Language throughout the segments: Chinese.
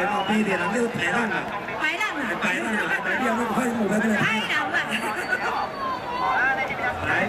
来到白的，人叫白浪啊。白浪啊！白浪啊！白浪啊！快舞快舞！太浪了。来。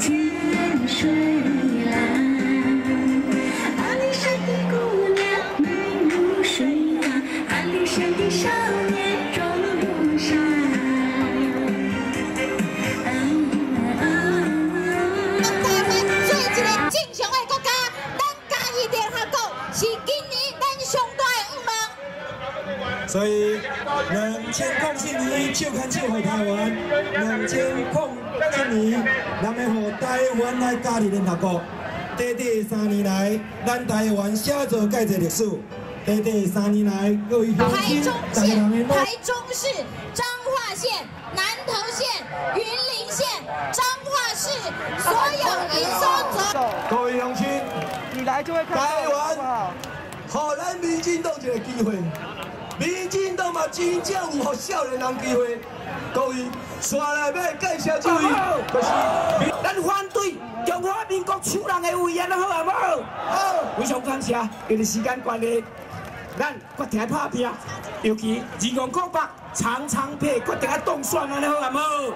组落水台前，把第二组落水台前的三道口。非常感谢。所以，2005年就牵手给台湾，2007年咱们给台湾来加入联合国。短短3年来，咱台湾写作介侪历史。短短3年来，各位乡亲，大家人民。台中市、彰化县、南投县、云林县、彰化市所有营收。各位乡亲，你来就会看到台湾，给咱民进党一个机会。 民进党嘛，真正有给少年人机会。各位，接下来要介绍这位，就是咱反对中华民国手人的威严，好啊，无？好，非常感谢。因为时间关系，咱决定拍拼，尤其208长长配决定要当选，安尼好啊，无？